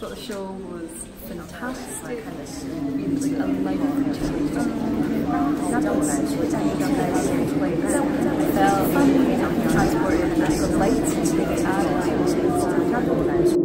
thought the show was fantastic. I loved it. I felt transported and I was delighted to be at it.